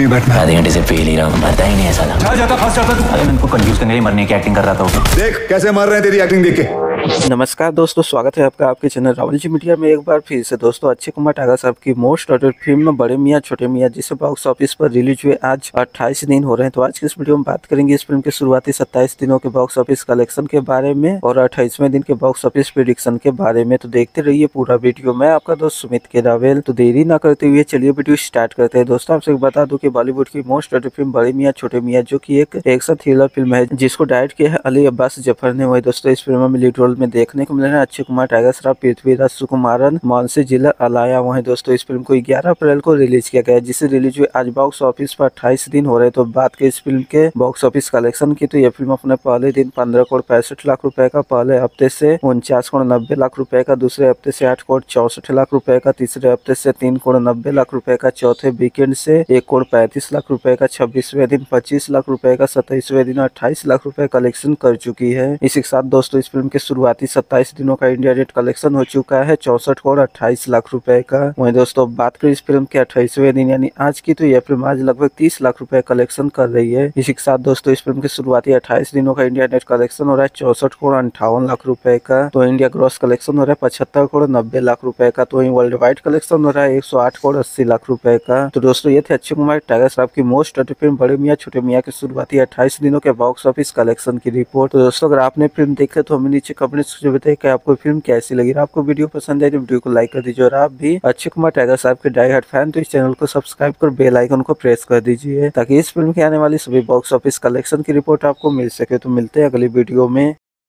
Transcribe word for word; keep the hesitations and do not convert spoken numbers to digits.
नहीं बैठना। आधे घंटे से पहले ही रहा हूँ, मरता ही नहीं ऐसा था। जाता फंस जाता तू। अरे मैं इनको कंफ्यूज करने के लिए मरने की एक्टिंग कर रहा था उसमें। देख कैसे मर रहे हैं तेरी एक्टिंग देख के। नमस्कार दोस्तों, स्वागत है आपका आपके चैनल रावल जी मीडिया में एक बार फिर से। दोस्तों अक्षय कुमार टागा साहब की मोस्ट ऑर्डर फिल्म बड़े मियाँ छोटे मियाँ जिसे बॉक्स ऑफिस पर रिलीज हुए आज अट्ठाईस दिन हो रहे हैं। तो आज की इस वीडियो में बात करेंगे इस फिल्म के शुरुआती सत्ताईस दिनों के बॉक्स ऑफिस कलेक्शन के बारे में और अट्ठाईसवें दिन के बॉक्स ऑफिस प्रेडिक्शन के बारे में। तो देखते रहिए पूरा वीडियो। मैं आपका दोस्त सुमित के रावेल। तो देरी न करते हुए चलिए वीडियो स्टार्ट करते हैं। दोस्तों आपसे बता दूं कि बॉलीवुड की मोस्ट ऑर्डर फिल्म बड़े मियाँ छोटे मियाँ जो की एक एक्शन थ्रिलर फिल्म है जिसको डायरेक्ट किया है अली अब्बास जफर ने। वही दोस्तों इस फिल्म में लीड रोल में देखने को मिल रहे हैं अक्षय कुमार, टाइगर श्रॉफ, पृथ्वीराज सुकुमारन, मानसी झिल्लर, अलाया। वहीं दोस्तों इस फिल्म को ग्यारह अप्रैल को रिलीज किया गया जिसे रिलीज हुए आज बॉक्स ऑफिस पर अट्ठाईस दिन हो रहे हैं। तो बात की इस फिल्म के बॉक्स ऑफिस कलेक्शन की, तो यह फिल्म अपने पहले दिन पंद्रह करोड़ पैंसठ लाख रूपये का, पहले हफ्ते से उनचास करोड़ नब्बे लाख रूपये का, दूसरे हफ्ते से आठ करोड़ चौसठ लाख रूपये का, तीसरे हफ्ते से तीन करोड़ नब्बे लाख रूपये का, चौथे वीकेंड से एक करोड़ पैंतीस लाख रूपये का, छब्बीसवें दिन पच्चीस लाख रूपये का, सत्ताईसवें दिन अट्ठाईस लाख रूपये कलेक्शन कर चुकी है। इसी के साथ दोस्तों इस फिल्म के शुरुआती सत्ताईस दिनों का इंडिया रेट कलेक्शन हो चुका है चौसठ करोड़ अट्ठाईस लाख रुपए का। वहीं दोस्तों बात करें इस फिल्म के अट्ठाईसवें दिन यानी आज की, तो यह फिल्म आज लगभग तीस लाख रुपए कलेक्शन कर रही है। इसी के साथ दोस्तों इस फिल्म के शुरुआती अट्ठाईस दिनों का इंडिया नेट कलेक्शन हो रहा है चौसठ करोड़ अंठावन लाख रुपए का। तो इंडिया ग्रॉस कलेक्शन हो रहा है पचहत्तर करोड़ नब्बे लाख रुपए का। तो वहीं वर्ल्ड वाइड कलेक्शन हो रहा है एक सौ आठ करोड़ अस्सी लाख रुपए का। तो दोस्तों ये थे अक्षय कुमार टाइगर श्रॉफ की मोस्ट ऑर्डर फिल्म बड़े मियाँ छोटे मियाँ के शुरुआती अट्ठाईस दिनों के बॉक्स ऑफिस कलेक्शन की रिपोर्ट। तो दोस्तों अगर आपने फिल्म देखे तो हमें नीचे कमेंट से बताइए कि आपको फिल्म कैसी लगी। आपको वीडियो पसंद आए तो वीडियो को लाइक कर दीजिए और आप भी अक्षय कुमार टाइगर साहब के डाई हार्ड फैन तो इस चैनल को सब्सक्राइब कर बेल आइकन को प्रेस कर दीजिए ताकि इस फिल्म के आने वाली सभी बॉक्स ऑफिस कलेक्शन की रिपोर्ट आपको मिल सके। तो मिलते हैं अगली वीडियो में।